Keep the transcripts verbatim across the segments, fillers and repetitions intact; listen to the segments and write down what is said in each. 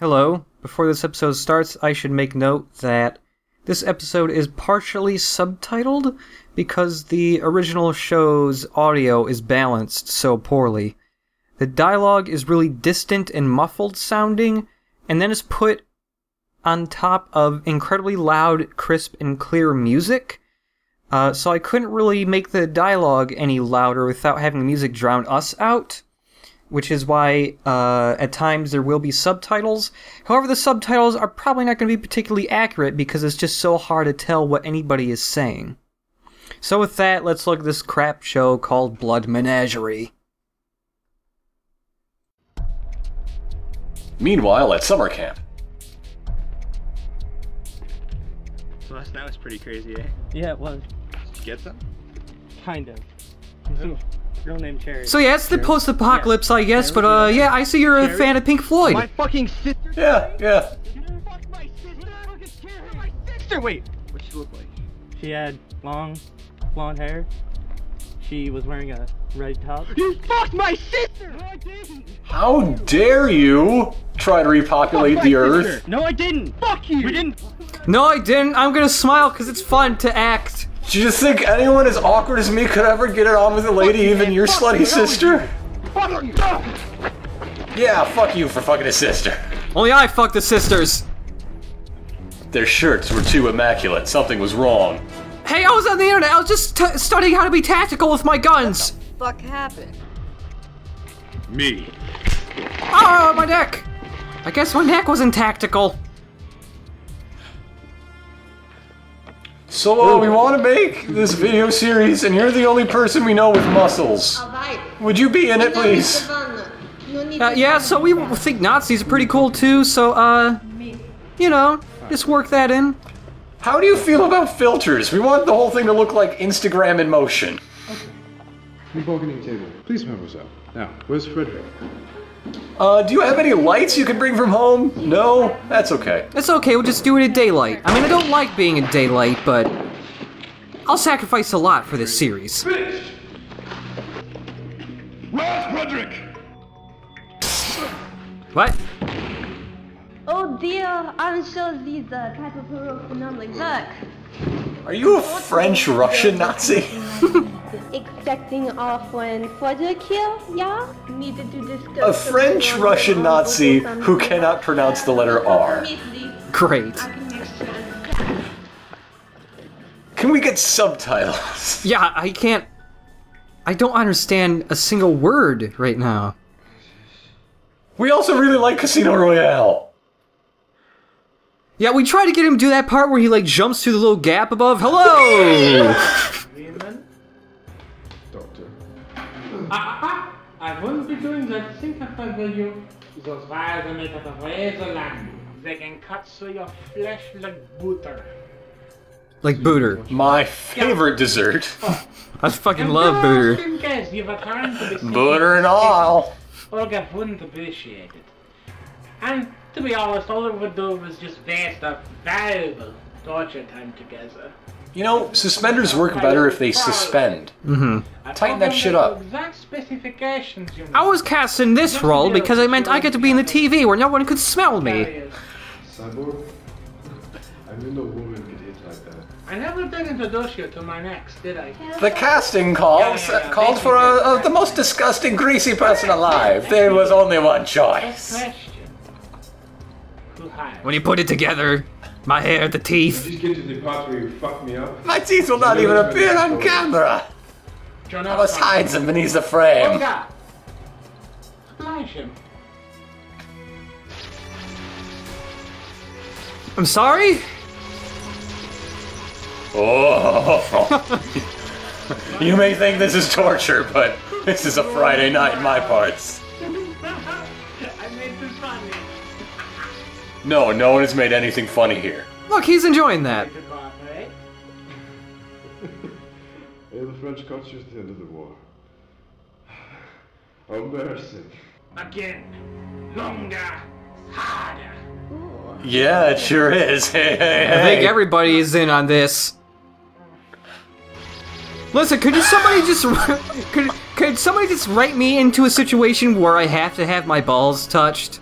Hello. Before this episode starts, I should make note that this episode is partially subtitled because the original show's audio is balanced so poorly. The dialogue is really distant and muffled sounding, and then is put on top of incredibly loud, crisp, and clear music. Uh, so I couldn't really make the dialogue any louder without having the music drown us out, which is why uh, at times there will be subtitles. However, the subtitles are probably not going to be particularly accurate because it's just so hard to tell what anybody is saying. So with that, let's look at this crap show called Blood Menagerie. Meanwhile, at summer camp. Well, that was pretty crazy, eh? Yeah, it was. Did you get some? Kind of. Some girl named Cherry. So yeah, it's the post-apocalypse, yeah. I guess, but uh, yeah, I see you're a Cherry? fan of Pink Floyd. My fucking sister. Yeah, yeah. You fuck my sister. Look at Cherry, my sister. Wait, what she look like? She had long, blonde hair. She was wearing a red top. You fucked my sister! No, I didn't! How dare you try to repopulate the earth? Sister. No, I didn't! Fuck you! We didn't! No, I didn't! I'm gonna smile because it's fun to act! Do you just think anyone as awkward as me could ever get it on with a lady, fuck even man. your fuck slutty you. sister? Fuck you! Yeah, fuck you for fucking a sister. Only I fucked the sisters! Their shirts were too immaculate. Something was wrong. Hey, I was on the internet. I was just t studying how to be tactical with my guns. What the fuck happened? Me. Oh, my neck. I guess my neck wasn't tactical. So uh, we want to make this video series, and you're the only person we know with muscles. Would you be in it, please? Uh, yeah. So we think Nazis are pretty cool too. So, uh, you know, just work that in. How do you feel about filters? We want the whole thing to look like Instagram in motion. Okay. New bargaining table. Please, mademoiselle. Now, where's Frederick? Uh, do you have any lights you can bring from home? No? That's okay. That's okay, we'll just do it in daylight. I mean, I don't like being in daylight, but I'll sacrifice a lot for this series. Finish. Where's Frederick? What? Oh dear, I'm sure this uh, type of hero phenomenon work. Are you a French-Russian Nazi? Expecting our friend Frederick here, yeah? Needed to discuss. A French-Russian Nazi who cannot pronounce the letter R. Great. Can we get subtitles? Yeah, I can't. I don't understand a single word right now. We also really like Casino Royale. Yeah, we tried to get him to do that part where he, like, jumps through the little gap above. Hello! Doctor. I, I, I wouldn't be doing that thing if I were you. Those wires are made out of razor land. They can cut through your flesh like butter. Like butter. My favorite yeah. dessert. Oh. I fucking love butter. Butter and all. Olga wouldn't appreciate it. And to be honest, all it would do was just waste a valuable torture time together. You know, suspenders work better if they suspend. Mm-hmm. Tighten that shit up. I was cast in this role because it meant I get to be in the T V where no one could smell me. Cyborg, I knew no woman could hit like that. I never did introduce you to my next, did I? The casting calls yeah, yeah, yeah. called for a, a, the most disgusting, greasy person alive. There was only one choice. When you put it together, my hair, the teeth. Did you get to the part where you fucked me up? My teeth will not even appear on camera. I must hide them beneath the frame. I'm sorry? Oh. You may think this is torture, but this is a Friday night in my parts. No, no one has made anything funny here. Look, he's enjoying that. The French caught you at the end of the war. Embarrassing. Again, longer, harder. Yeah, it sure is. Hey, hey, hey. I think everybody is in on this. Listen, could you somebody just could could somebody just write me into a situation where I have to have my balls touched?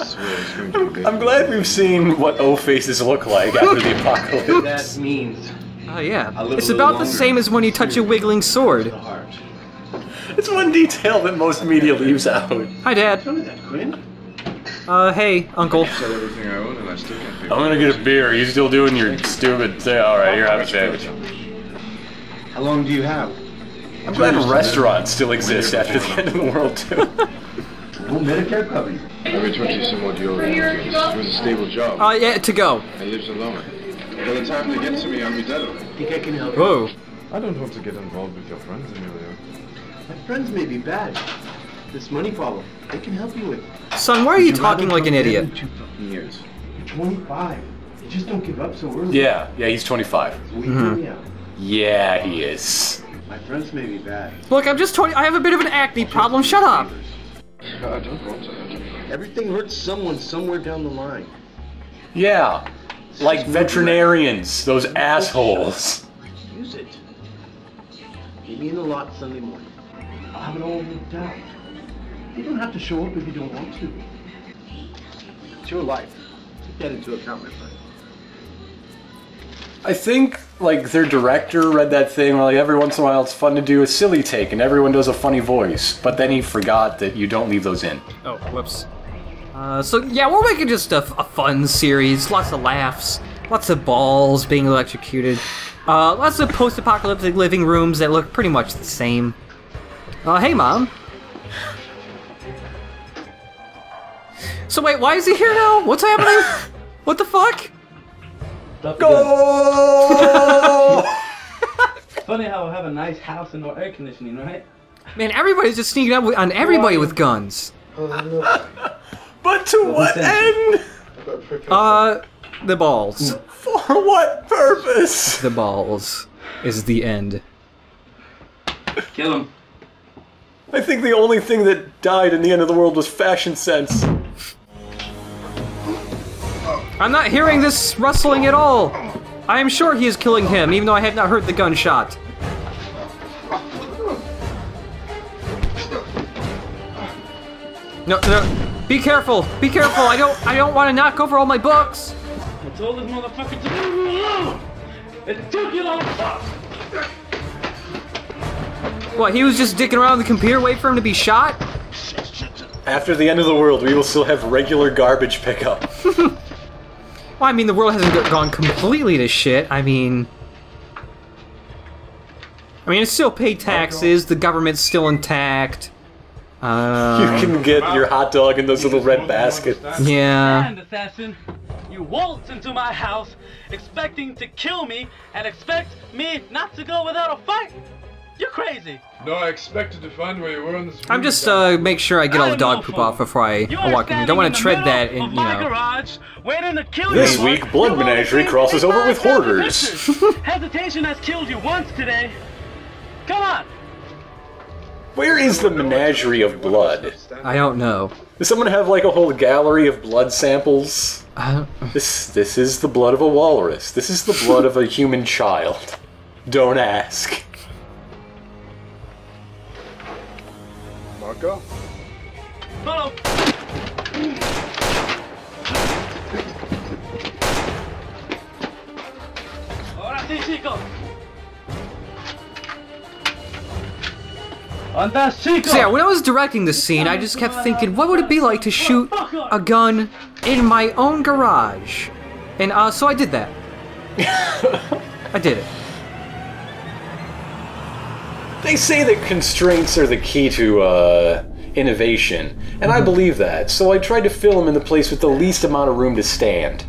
I'm, I'm glad we've seen what O-faces look like after the apocalypse. That means. Oh yeah, it's about the same as when you touch a wiggling sword. It's one detail that most media leaves out. Hi, Dad. Uh, hey, Uncle. I'm gonna get a beer. You still doing your stupid thing? All right, you're having a sandwich. How long do you have? I'm glad restaurants still exist after the end of the world too. Well, Medicare covered. I returned you some more deodorant. It was a stable job. Uh, yeah, to go. I lives alone. By the time they get to me, I'll be dead. I think I can help. Whoa. I don't want to get involved with your friends, Emilio. My friends may be bad. This money problem, they can help you with. Son, why are you talking like an idiot? You're twenty-five. You just don't give up so early. Yeah, yeah, he's twenty-five. Mm-hmm. Yeah, he is. My friends may be bad. Look, I'm just twenty. I have a bit of an acne problem. Shut up. God, don't go to everything hurts someone somewhere down the line. Yeah, it's like veterinarians, those assholes. Use it. Meet me in the lot Sunday morning. I'll have it all worked out. You don't have to show up if you don't want to. It's your life. Take that into account, my friend. I think, like, their director read that thing where, like, every once in a while it's fun to do a silly take and everyone does a funny voice, but then he forgot that you don't leave those in. Oh, whoops. Uh, so, yeah, we're making just a, a fun series. Lots of laughs, lots of balls being electrocuted, uh, lots of post-apocalyptic living rooms that look pretty much the same. Uh, hey, Mom. So, wait, why is he here now? What's happening? What the fuck? Go! Funny how we have a nice house and no air conditioning, right? Man, everybody's just sneaking up on everybody with guns. But to what end? Uh, the balls. For what purpose? The balls is the end. Kill him. I think the only thing that died in the end of the world was fashion sense. I'm not hearing this rustling at all! I am sure he is killing him, even though I have not heard the gunshot. No, no, be careful! Be careful! I don't I don't want to knock over all my books! I told this motherfucker to leave me alone! It took you long enough! What, he was just dicking around the computer, wait for him to be shot? After the end of the world, we will still have regular garbage pickup. Well, I mean, the world hasn't gone completely to shit. I mean, I mean, it still pay taxes. The government's still intact. Um, you can get your hot dog in those little red baskets. Yeah. And assassin, you waltz into my house, expecting to kill me, and expect me not to go without a fight. You're crazy. No, I expected to find where you were in this. I'm just uh make sure I get all the dog poop off before I walk in. I don't want to tread that in, you know. This week, Blood Menagerie crosses over with hoarders. Hesitation has killed you once today. Come on. Where is the menagerie of blood? I don't know. Does someone have like a whole gallery of blood samples? I don't... This this is the blood of a walrus. This is the blood of a human child. Don't ask. Go. Follow. Ahora sí, chicos. So yeah, when I was directing this scene, I just kept thinking, what would it be like to shoot a gun in my own garage? And uh, so I did that. I did it. They say that constraints are the key to uh, innovation, and I believe that, so I tried to fill them in the place with the least amount of room to stand.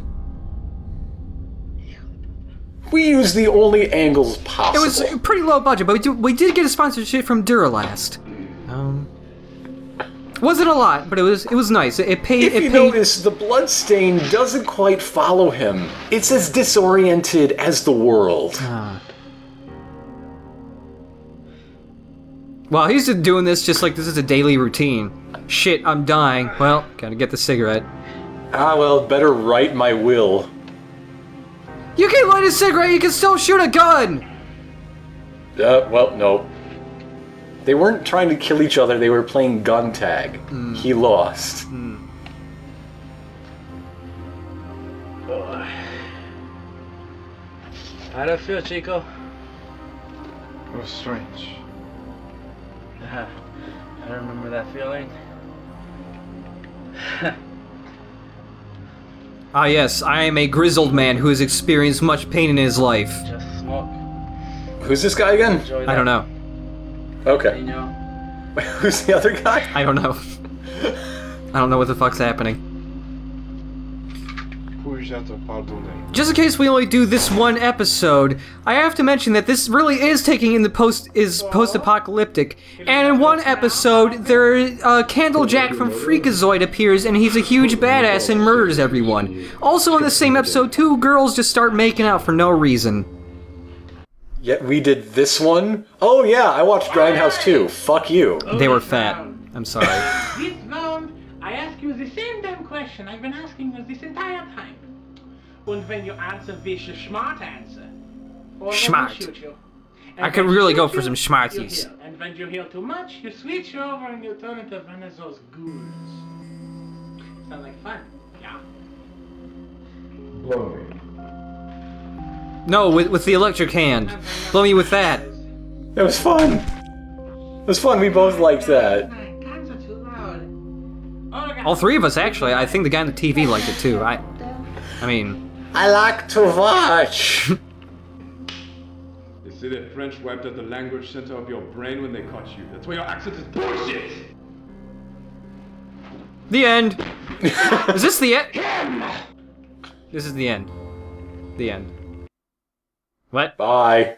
We used the only angles possible. It was pretty low budget, but we, do, we did get a sponsorship from Duralast. Um, wasn't a lot, but it was it was nice. It, it paid. If it you paid... notice, the bloodstain doesn't quite follow him. It's as disoriented as the world. Uh. Well, he's just doing this just like this is a daily routine. Shit, I'm dying. Well, gotta get the cigarette. Ah, well, better write my will. You can light a cigarette, you can still shoot a gun! Uh, well, no. They weren't trying to kill each other, they were playing gun tag. Mm. He lost. Mm. boy. How do you feel, Chico? It was strange. I remember that feeling. Ah yes, I am a grizzled man who has experienced much pain in his life. Just smoke. Who's this guy again? I don't know. Okay. You know. Who's the other guy? I don't know. I don't know what the fuck's happening. Just in case we only do this one episode, I have to mention that this really is taking in the post is post-apocalyptic, and in one episode, there uh, Candlejack from Freakazoid appears, and he's a huge badass and murders everyone. Also in the same episode, two girls just start making out for no reason. Yet yeah, we did this one. Oh yeah, I watched Grindhouse too. Fuck you. They were fat. I'm sorry. This round, I ask you the same damn question I've been asking you this entire time. And when you answer this, a smart answer. Or smart. You. I could really go you, for some smarties. And when you hear too much, you switch over and you turn into one of those ghouls. Sounds like fun, yeah? Blow me. No, with, with the electric hand. Blow me with that. That was fun. It was fun, we both liked that. All three of us, actually. I think the guy on the T V liked it, too. I, I mean... I like to watch! They say that French wiped out the language center of your brain when they caught you. That's why your accent is bullshit! The end! Is this the end? This is the end. The end. What? Bye.